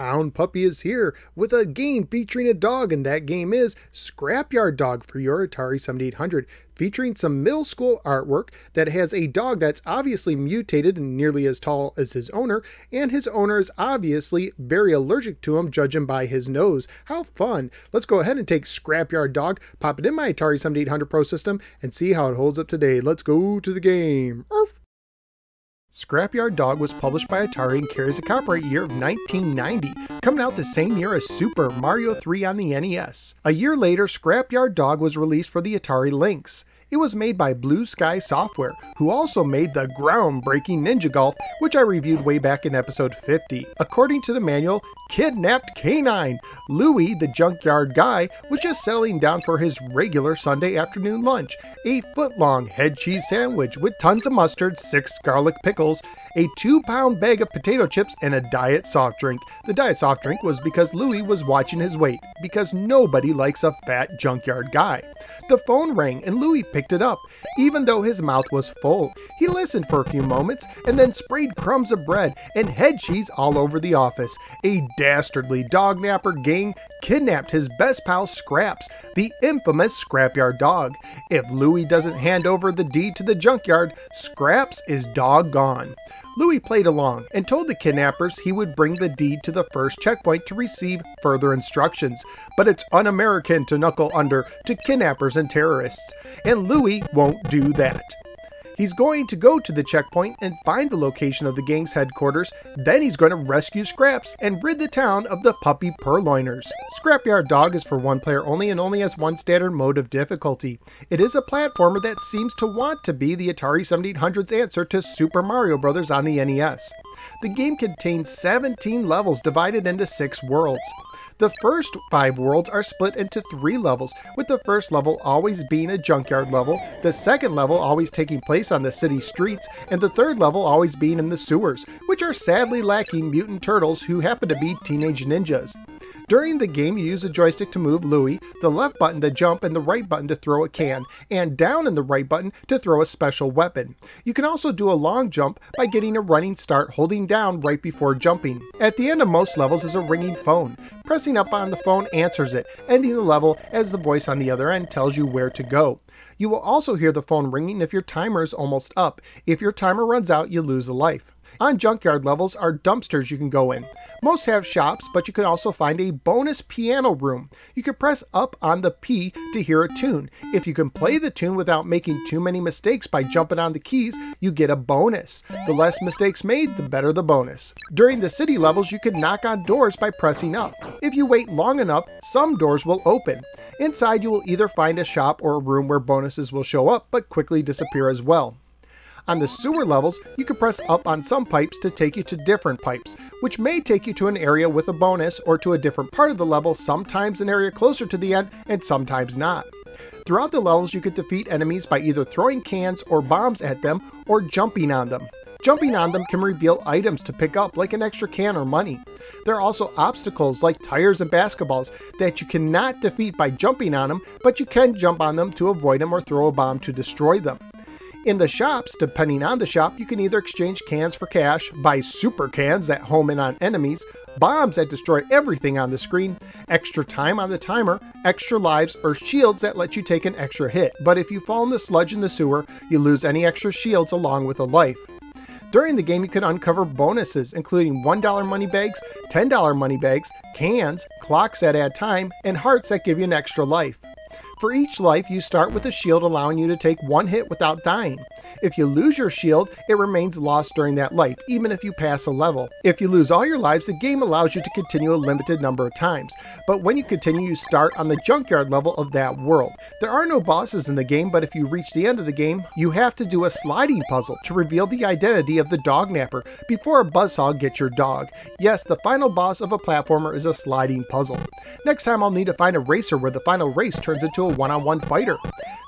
Hound Puppy is here with a game featuring a dog, and that game is Scrapyard Dog for your Atari 7800, featuring some middle school artwork that has a dog that's obviously mutated and nearly as tall as his owner, and his owner is obviously very allergic to him, judging by his nose. How fun! Let's go ahead and take Scrapyard Dog, pop it in my Atari 7800 Pro system, and see how it holds up today. Let's go to the game. Arf! Scrapyard Dog was published by Atari and carries a copyright year of 1990, coming out the same year as Super Mario 3 on the NES. A year later, Scrapyard Dog was released for the Atari Lynx. It was made by Blue Sky Software, who also made the groundbreaking Ninja Golf, which I reviewed way back in episode 50. According to the manual, Kidnapped Canine, Louie, the junkyard guy, was just settling down for his regular Sunday afternoon lunch, a foot-long head cheese sandwich with tons of mustard, 6 garlic pickles, a 2-pound bag of potato chips, and a diet soft drink. The diet soft drink was because Louie was watching his weight, because nobody likes a fat junkyard guy. The phone rang and Louie picked it up, even though his mouth was full. He listened for a few moments and then sprayed crumbs of bread and head cheese all over the office. A dastardly dognapper gang kidnapped his best pal Scraps, the infamous Scrapyard Dog. If Louie doesn't hand over the deed to the junkyard, Scraps is doggone. Louie played along and told the kidnappers he would bring the deed to the first checkpoint to receive further instructions, but it's un-American to knuckle under to kidnappers and terrorists, and Louie won't do that. He's going to go to the checkpoint and find the location of the gang's headquarters, then he's going to rescue Scraps and rid the town of the Puppy Purloiners. Scrapyard Dog is for one player only and only has one standard mode of difficulty. It is a platformer that seems to want to be the Atari 7800's answer to Super Mario Brothers on the NES. The game contains 17 levels divided into 6 worlds. The first 5 worlds are split into 3 levels, with the first level always being a junkyard level, the second level always taking place on the city streets, and the third level always being in the sewers, which are sadly lacking mutant turtles who happen to be teenage ninjas. During the game, you use a joystick to move Louie, the left button to jump, and the right button to throw a can, and down and the right button to throw a special weapon. You can also do a long jump by getting a running start holding down right before jumping. At the end of most levels is a ringing phone. Pressing up on the phone answers it, ending the level as the voice on the other end tells you where to go. You will also hear the phone ringing if your timer is almost up. If your timer runs out, you lose a life. On junkyard levels are dumpsters you can go in. Most have shops, but you can also find a bonus piano room. You can press up on the P to hear a tune. If you can play the tune without making too many mistakes by jumping on the keys, you get a bonus. The less mistakes made, the better the bonus. During the city levels, you can knock on doors by pressing up. If you wait long enough, some doors will open. Inside, you will either find a shop or a room where bonuses will show up, but quickly disappear as well. On the sewer levels, you can press up on some pipes to take you to different pipes, which may take you to an area with a bonus or to a different part of the level, sometimes an area closer to the end and sometimes not. Throughout the levels, you could defeat enemies by either throwing cans or bombs at them or jumping on them. Jumping on them can reveal items to pick up, like an extra can or money. There are also obstacles like tires and basketballs that you cannot defeat by jumping on them, but you can jump on them to avoid them or throw a bomb to destroy them. In the shops, depending on the shop, you can either exchange cans for cash, buy super cans that home in on enemies, bombs that destroy everything on the screen, extra time on the timer, extra lives, or shields that let you take an extra hit. But if you fall in the sludge in the sewer, you lose any extra shields along with a life. During the game, you can uncover bonuses, including $1 money bags, $10 money bags, cans, clocks that add time, and hearts that give you an extra life. For each life, you start with a shield allowing you to take one hit without dying. If you lose your shield, it remains lost during that life, even if you pass a level. If you lose all your lives, the game allows you to continue a limited number of times. But when you continue, you start on the junkyard level of that world. There are no bosses in the game, but if you reach the end of the game, you have to do a sliding puzzle to reveal the identity of the dognapper before a buzzsaw gets your dog. Yes, the final boss of a platformer is a sliding puzzle. Next time, I'll need to find a racer where the final race turns into a one-on-one fighter.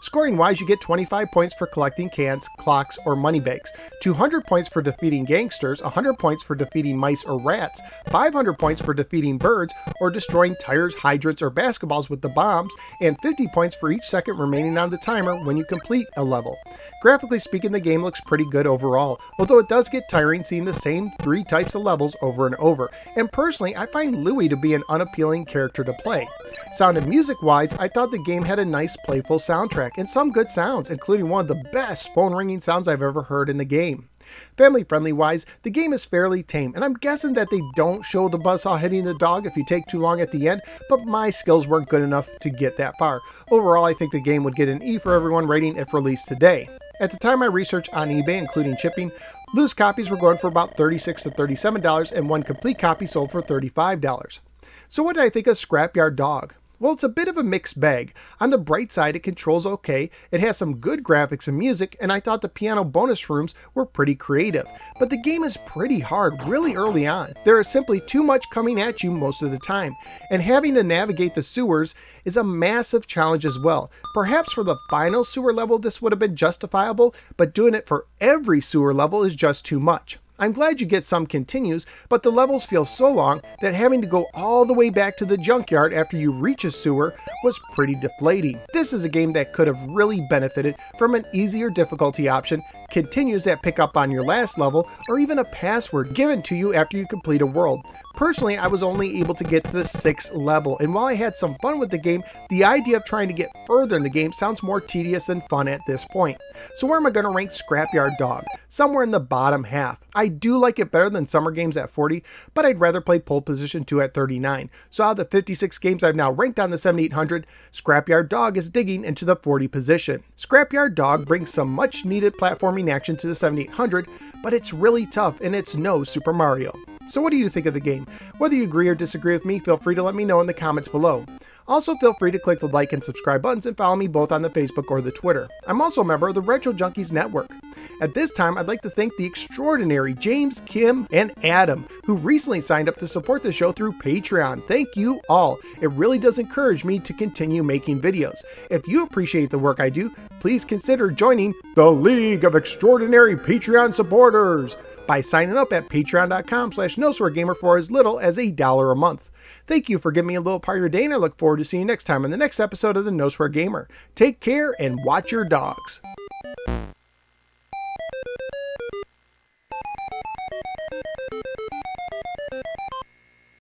Scoring-wise, you get 25 points for collecting cans, clocks, or money bags, 200 points for defeating gangsters, 100 points for defeating mice or rats, 500 points for defeating birds or destroying tires, hydrants, or basketballs with the bombs, and 50 points for each second remaining on the timer when you complete a level. Graphically speaking, the game looks pretty good overall, although it does get tiring seeing the same three types of levels over and over, and personally, I find Louie to be an unappealing character to play. Sound and music-wise, I thought the game had a nice, playful soundtrack and some good sounds, including one of the best phone-ringing sounds I've ever heard in the game. Family-friendly-wise, the game is fairly tame, and I'm guessing that they don't show the buzzsaw hitting the dog if you take too long at the end, but my skills weren't good enough to get that far. Overall, I think the game would get an E for everyone rating if released today. At the time I researched on eBay, including shipping, loose copies were going for about $36 to $37, and one complete copy sold for $35. So what did I think of Scrapyard Dog? Well, it's a bit of a mixed bag. On the bright side, it controls okay, it has some good graphics and music, and I thought the piano bonus rooms were pretty creative. But the game is pretty hard really early on. There is simply too much coming at you most of the time, and having to navigate the sewers is a massive challenge as well. Perhaps for the final sewer level this would have been justifiable, but doing it for every sewer level is just too much. I'm glad you get some continues, but the levels feel so long that having to go all the way back to the junkyard after you reach a sewer was pretty deflating. This is a game that could have really benefited from an easier difficulty option, continues that pick up on your last level, or even a password given to you after you complete a world. Personally, I was only able to get to the 6th level, and while I had some fun with the game, the idea of trying to get further in the game sounds more tedious than fun at this point. So where am I going to rank Scrapyard Dog? Somewhere in the bottom half. I do like it better than Summer Games at 40, but I'd rather play Pole Position 2 at 39. So out of the 56 games I've now ranked on the 7800, Scrapyard Dog is digging into the 40 position. Scrapyard Dog brings some much needed platforming action to the 7800, but it's really tough and it's no Super Mario. So what do you think of the game? Whether you agree or disagree with me, feel free to let me know in the comments below. Also, feel free to click the like and subscribe buttons and follow me both on the Facebook or the Twitter. I'm also a member of the Retro Junkies Network. At this time, I'd like to thank the extraordinary James, Kim, and Adam, who recently signed up to support the show through Patreon. Thank you all. It really does encourage me to continue making videos. If you appreciate the work I do, please consider joining the League of Extraordinary Patreon Supporters by signing up at patreon.com/nosweargamer for as little as $1 a month. Thank you for giving me a little part of your day, and I look forward to seeing you next time on the next episode of the No Swear Gamer. Take care and watch your dogs.